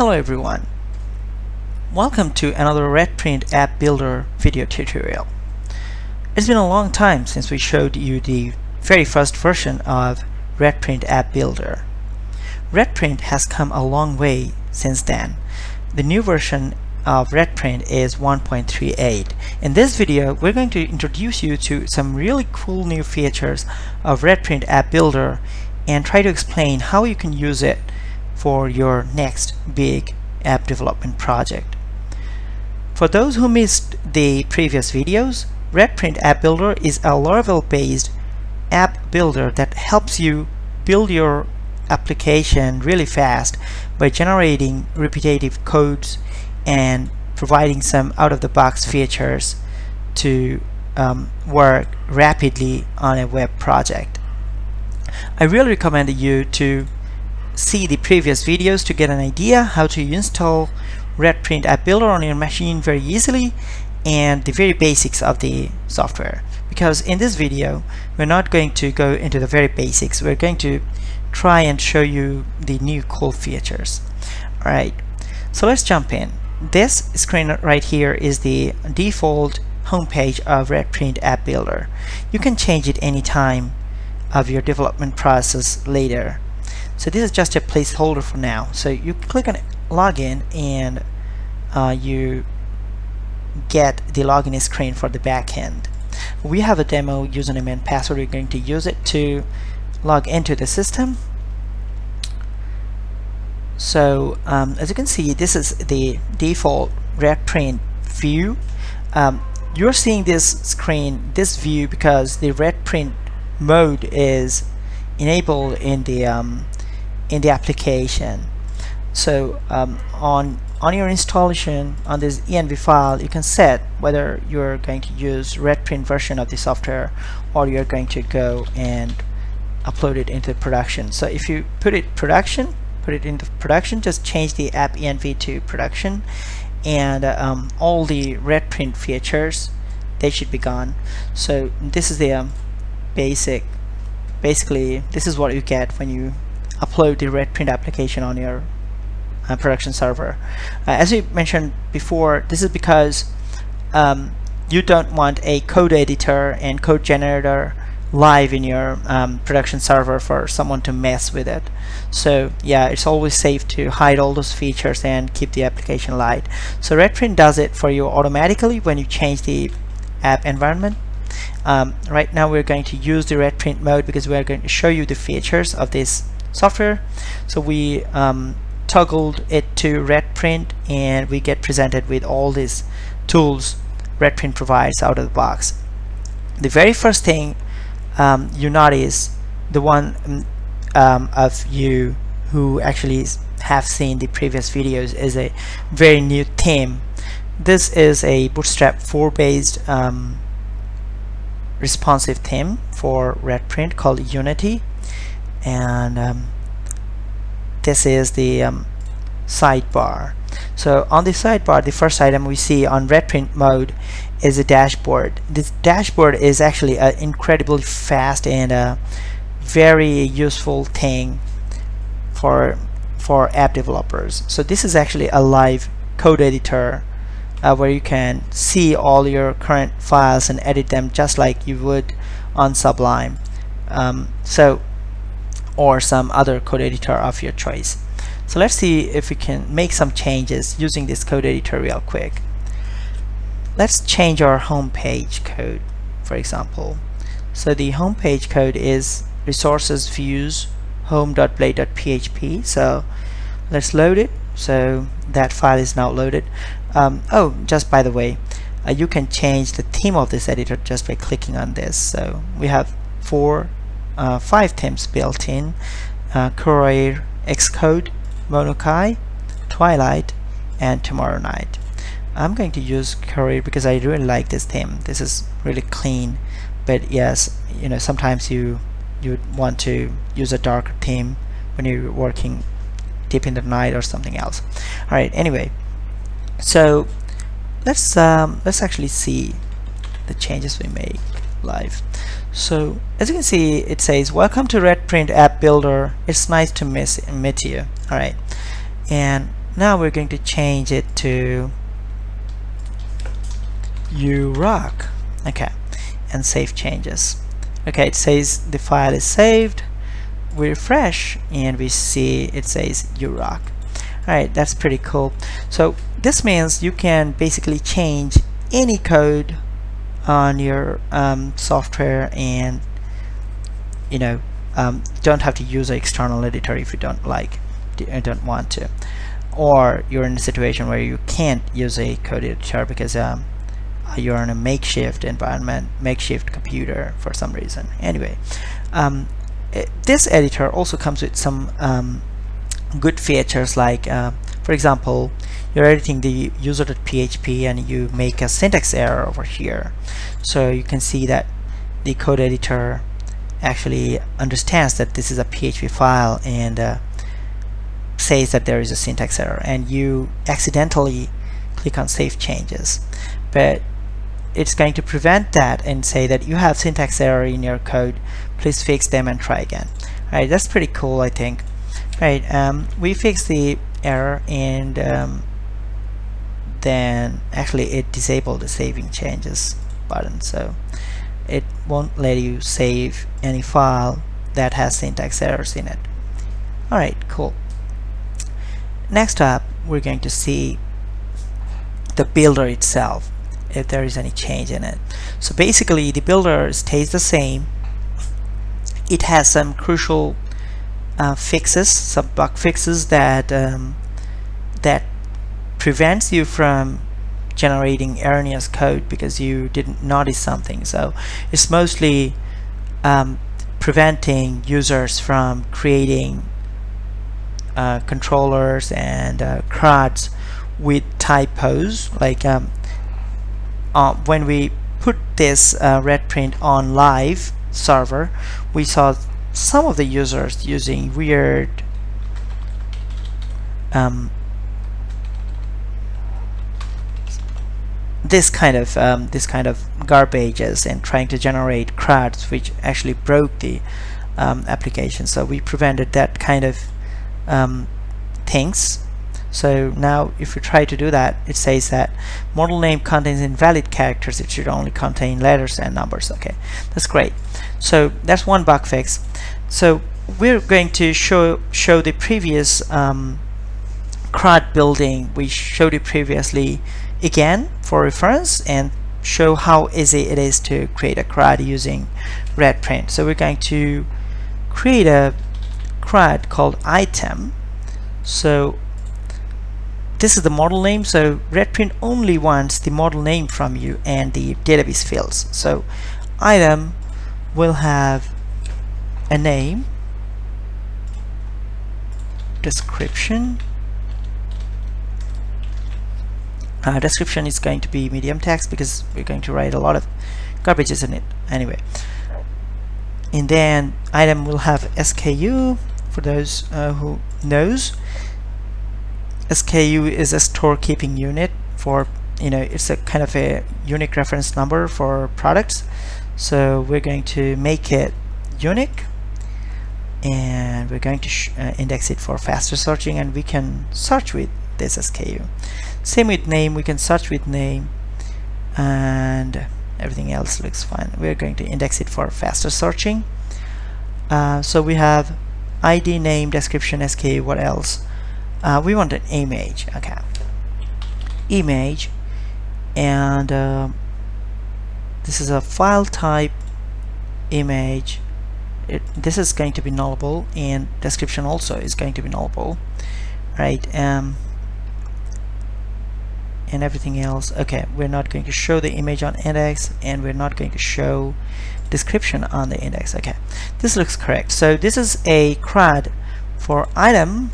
Hello everyone, welcome to another Redprint App Builder video tutorial. It's been a long time since we showed you the very first version of Redprint App Builder. Redprint has come a long way since then. The new version of Redprint is 1.38. In this video, we're going to introduce you to some really cool new features of Redprint App Builder and try to explain how you can use it for your next big app development project. For those who missed the previous videos, Redprint App Builder is a Laravel-based app builder that helps you build your application really fast by generating repetitive codes and providing some out-of-the-box features to work rapidly on a web project. I really recommend you to see the previous videos to get an idea how to install Redprint App Builder on your machine very easily and the very basics of the software, because in this video we're not going to go into the very basics. We're going to try and show you the new cool features. Alright, so let's jump in. This screen right here is the default homepage of Redprint App Builder. You can change it any time of your development process later. So this is just a placeholder for now. So you click on login and you get the login screen for the backend. We have a demo username and password. We're going to use it to log into the system. So as you can see, this is the default Redprint view. You're seeing this screen, this view, because the Redprint mode is enabled in the application. So on your installation, on this env file, you can set whether you're going to use Redprint version of the software or you're going to go and upload it into production. So if you put it into production, just change the app env to production, and all the Redprint features, they should be gone. So this is the basically this is what you get when you upload the Redprint application on your production server. As we mentioned before, this is because you don't want a code editor and code generator live in your production server for someone to mess with it. So yeah, it's always safe to hide all those features and keep the application light. So Redprint does it for you automatically when you change the app environment. Right now we're going to use the Redprint mode because we're going to show you the features of this software. So we toggled it to Redprint and we get presented with all these tools Redprint provides out of the box. The very first thing you notice, the one of you who actually have seen the previous videos, is a very new theme. This is a Bootstrap 4 based responsive theme for Redprint called Unity, and this is the sidebar. So on the sidebar, the first item we see on Redprint mode is a dashboard. This dashboard is actually an incredibly fast and a very useful thing for app developers. So this is actually a live code editor where you can see all your current files and edit them just like you would on Sublime or some other code editor of your choice. So let's see if we can make some changes using this code editor real quick. Let's change our homepage code, for example. So the homepage code is resources views home.blade.php. So let's load it. So that file is now loaded. Oh, just by the way, you can change the theme of this editor just by clicking on this. So we have five themes built in: Courier, Xcode, Monokai, Twilight, and Tomorrow Night. I'm going to use Courier because I really like this theme. This is really clean, but yes, you know, sometimes you would want to use a darker theme when you're working deep in the night or something else. All right, anyway, so let's actually see the changes we make live. So as you can see, it says welcome to Redprint App Builder, it's nice to meet you. All right, and Now we're going to change it to You Rock. Okay, and save changes. Okay, it says the file is saved. We refresh and we see it says You Rock. Alright, that's pretty cool. So this means you can basically change any code on your software, and you know, don't have to use an external editor if you don't like, don't want to, or you're in a situation where you can't use a code editor because you're in a makeshift environment, makeshift computer for some reason. Anyway, this editor also comes with some good features, like for example, you're editing the user.php and you make a syntax error over here, so you can see that the code editor actually understands that this is a PHP file and says that there is a syntax error, and you accidentally click on save changes, but it's going to prevent that and say that you have syntax error in your code, please fix them and try again. All right, that's pretty cool, I think. Right, we fixed the error, and then actually it disabled the saving changes button, so it won't let you save any file that has syntax errors in it. Alright, cool. Next up, we're going to see the builder itself, if there is any change in it. So basically the builder stays the same. It has some crucial fixes, some bug fixes that that prevents you from generating erroneous code because you didn't notice something. So it's mostly preventing users from creating controllers and CRUDs with typos. Like when we put this Redprint on live server, we saw some of the users using weird this kind of garbages and trying to generate CRUDs, which actually broke the application. So we prevented that kind of things. So now if you try to do that, it says that model name contains invalid characters, it should only contain letters and numbers. Okay, that's great. So that's one bug fix. So we're going to show the previous CRUD building we showed it previously again for reference, and show how easy it is to create a CRUD using Redprint. So we're going to create a CRUD called item. So this is the model name, so Redprint only wants the model name from you and the database fields. So item will have a name, description. Description is going to be medium text because we're going to write a lot of garbages in it anyway. And then item will have SKU, for those who knows. SKU is a store keeping unit for, you know, it's a kind of a unique reference number for products. So we're going to make it unique, and we're going to index it for faster searching, and we can search with this SKU. Same with name, we can search with name, and everything else looks fine. We're going to index it for faster searching. So we have ID, name, description, SKU, what else? We want an image. Okay, image, and this is a file type image. This is going to be nullable, and description also is going to be nullable, right? And everything else. Okay, we're not going to show the image on index, and we're not going to show description on the index. Okay, this looks correct. So this is a CRUD for item,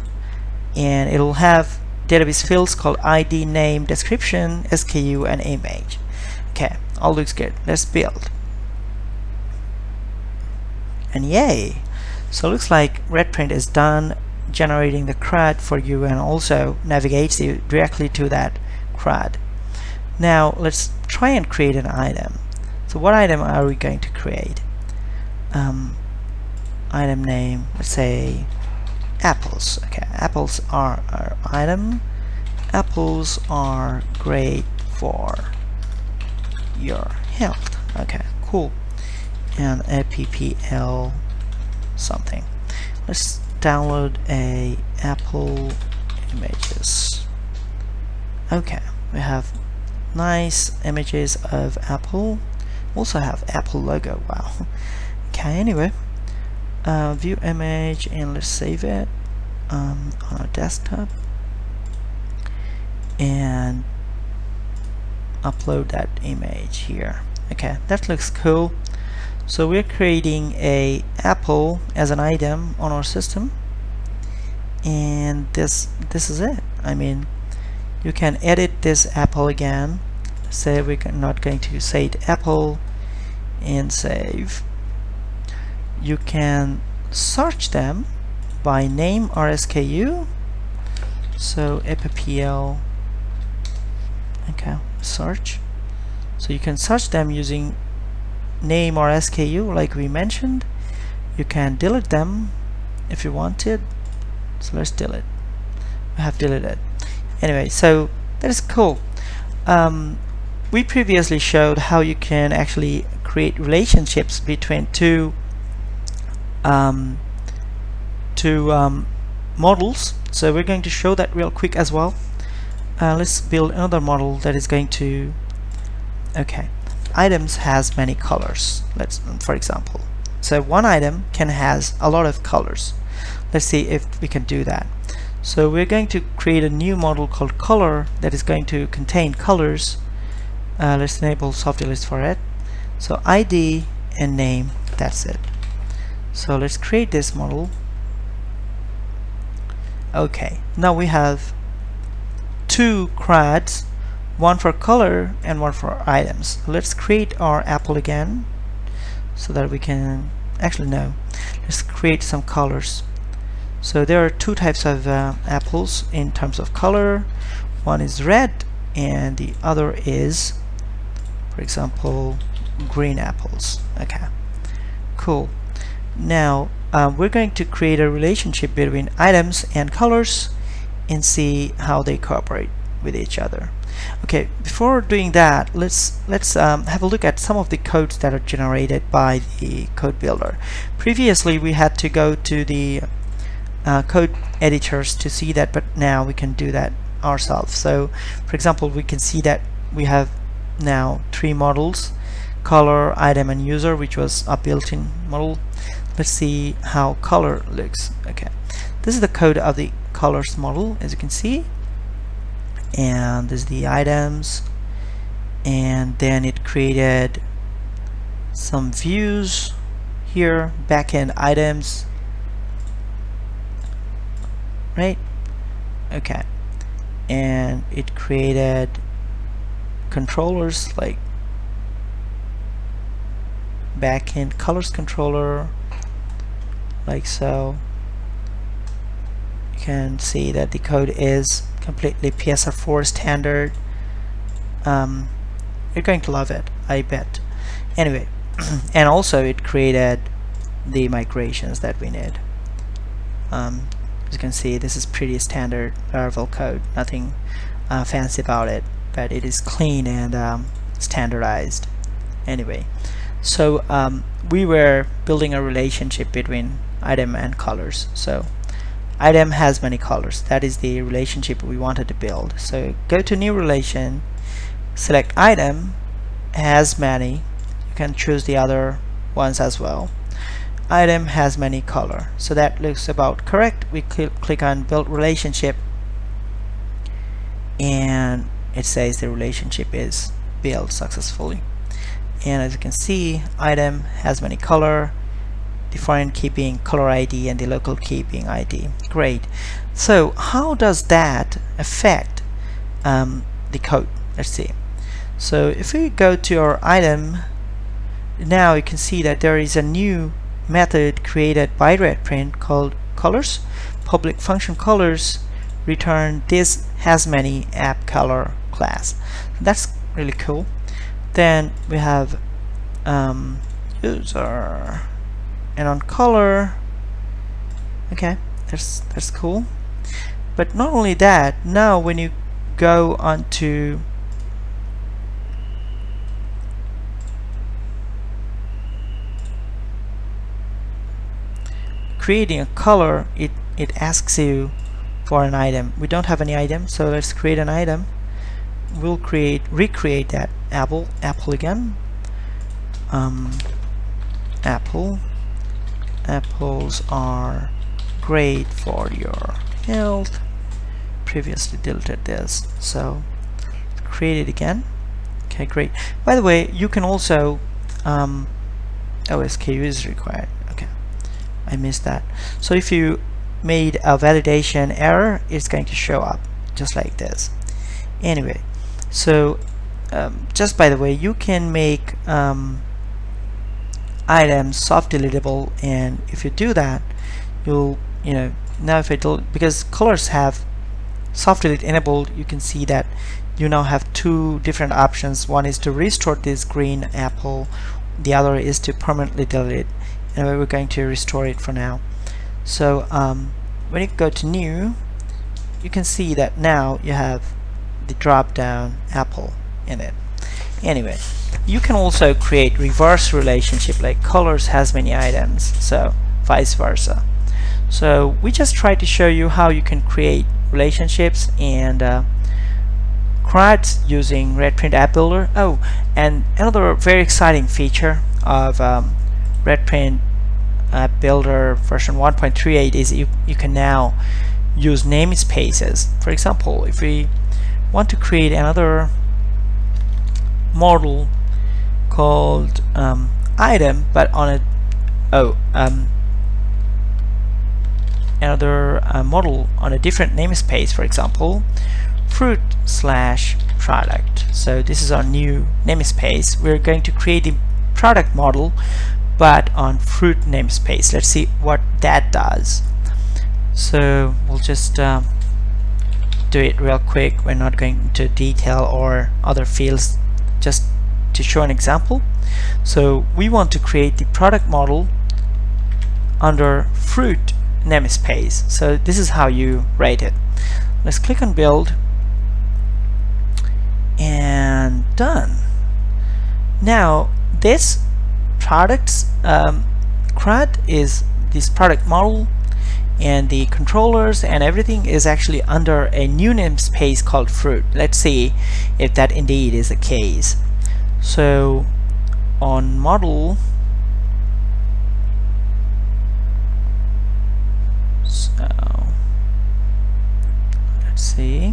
and it'll have database fields called ID, name, description, SKU, and image. Okay, all looks good. Let's build. And yay! So it looks like Redprint is done generating the CRUD for you, and also navigates you directly to that CRUD. Now let's try and create an item. So what item are we going to create? Item name, let's say apples. Okay, apples are our item. Apples are great for your health. Okay, cool. And appl something. Let's download a apple images. Okay, we have nice images of Apple. Also have Apple logo. Wow. Okay, anyway, view image, and let's save it on our desktop and upload that image here. Okay, that looks cool. So we're creating a apple as an item on our system, and this is it. I mean, you can edit this apple again. Say we're not going to say it apple, and save. You can search them by name or SKU. So appl, okay, search. So you can search them using name or SKU like we mentioned. You can delete them if you wanted. So let's delete. We have deleted. Anyway, so that is cool. We previously showed how you can actually create relationships between two models. So we're going to show that real quick as well. Let's build another model that is going to, okay, items has many colors. Let's, for example, so one item can has a lot of colors. Let's see if we can do that. So we're going to create a new model called color that is going to contain colors. Let's enable soft list for it. So ID and name, that's it. So let's create this model. Okay, now we have two CRUDs, one for color and one for items. Let's create our apple again so that we can actually, no, let's create some colors. So there are two types of apples in terms of color. One is red and the other is, for example, green apples. Okay, cool. Now we're going to create a relationship between items and colors and see how they cooperate with each other. Okay, before doing that, let's have a look at some of the codes that are generated by the code builder. Previously we had to go to the code editors to see that, but now we can do that ourselves. So for example, we can see that we have now three models: color, item, and user, which was a built-in model. Let's see how color looks. Okay, this is the code of the colors model, as you can see, and this is the items, and then it created some views here, backend items, right? Okay, and it created controllers like backend colors controller, like so. You can see that the code is completely PSR4 standard. You're going to love it, I bet. Anyway, and also it created the migrations that we need. As you can see, this is pretty standard Laravel code, nothing fancy about it, but it is clean and standardized. Anyway, so we were building a relationship between item and colors. So item has many colors, that is the relationship we wanted to build. So go to new relation, select item has many, you can choose the other ones as well. Item has many color, so that looks about correct. We click on build relationship and it says the relationship is built successfully. And as you can see, item has many color, the foreign key being color ID and the local key being ID. Great. So how does that affect the code? Let's see. So if we go to our item, now you can see that there is a new method created by Redprint called colors, public function colors, return this has many app color class. That's really cool. Then we have user, and on color, okay, That's cool. But not only that, now when you go on to creating a color, it asks you for an item. We don't have any item, so let's create an item. We'll recreate that apple again. Apples are great for your health. Previously deleted this, so create it again. Okay, great. By the way, you can also SKU is required. Okay, I missed that. So if you made a validation error, it's going to show up just like this. Anyway, so just by the way, you can make items soft deletable, and if you do that, you'll, you know, now if I delete, because colors have soft delete enabled, you can see that you now have two different options. One is to restore this green apple, the other is to permanently delete it. Anyway, we're going to restore it for now. So when you go to new, you can see that now you have the drop down apple in it. Anyway, you can also create reverse relationship, like colors has many items, so vice versa. So we just try to show you how you can create relationships and CRUDs using Redprint App Builder. Oh, and another very exciting feature of Redprint App Builder version 1.38 is you can now use namespaces. For example, if we want to create another model called item, but on a another model on a different namespace, for example fruit/product. So this is our new namespace. We're going to create a product model but on fruit namespace. Let's see what that does. So we'll just do it real quick. We're not going into detail or other fields, just to show an example. So we want to create the product model under fruit namespace. So this is how you write it. Let's click on build and done. Now this products CRUD is this product model, and the controllers and everything is actually under a new namespace called fruit. Let's see if that indeed is the case. So on model, so let's see,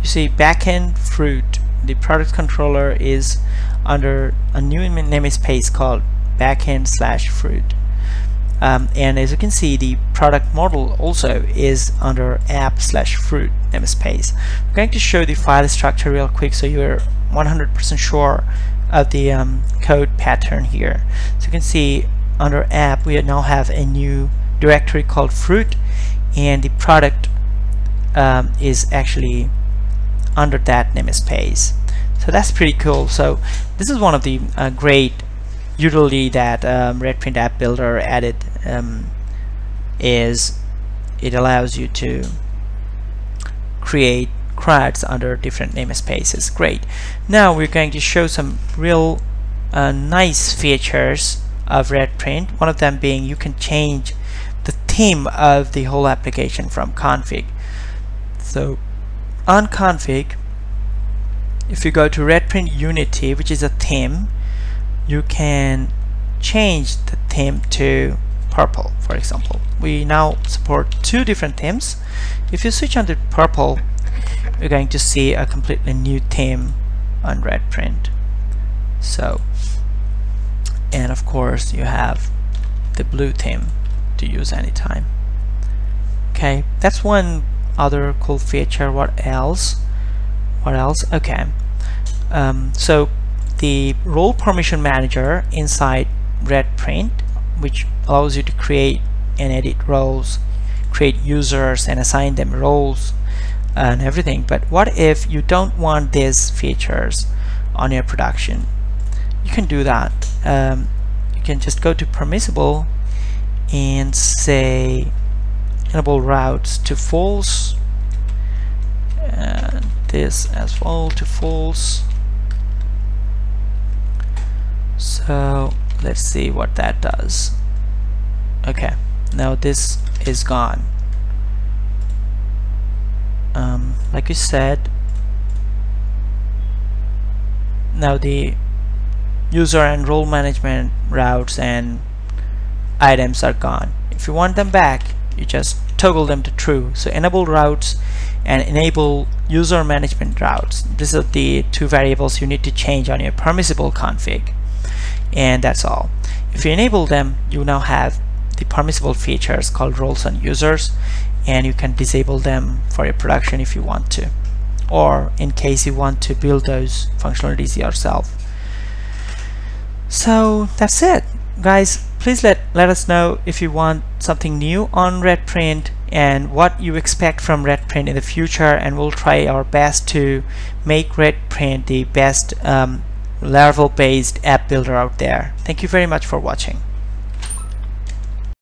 you see backend fruit, the product controller is under a new namespace called backend/fruit. And as you can see, the product model also is under app/fruit namespace. I'm going to show the file structure real quick so you're 100% sure of the code pattern here. So you can see under app we now have a new directory called fruit, and the product is actually under that namespace. So that's pretty cool. So this is one of the great utility that Redprint App Builder added, is it allows you to create CRUDs under different namespaces. Great. Now we're going to show some real nice features of Redprint. One of them being you can change the theme of the whole application from config. So on config, if you go to Redprint Unity, which is a theme, you can change the theme to purple, for example. We now support two different themes. If you switch on to purple, you're going to see a completely new theme on Redprint. So, and of course you have the blue theme to use anytime. Okay, that's one other cool feature. What else? What else? Okay, so the role permission manager inside Redprint, which allows you to create and edit roles, create users and assign them roles and everything. But what if you don't want these features on your production? You can do that. You can just go to permissible and say enable routes to false, and this as well to false. So let's see what that does. Okay, now this is gone. Like we said, now the user and role management routes and items are gone. If you want them back, you just toggle them to true. So enable routes and enable user management routes, these are the two variables you need to change on your permissible config, and that's all. If you enable them, you now have the permissible features called roles and users, and you can disable them for your production if you want to, or in case you want to build those functionalities yourself. So that's it, guys. Please let us know if you want something new on Redprint and what you expect from Redprint in the future, and we'll try our best to make Redprint the best Laravel based app builder out there. Thank you very much for watching.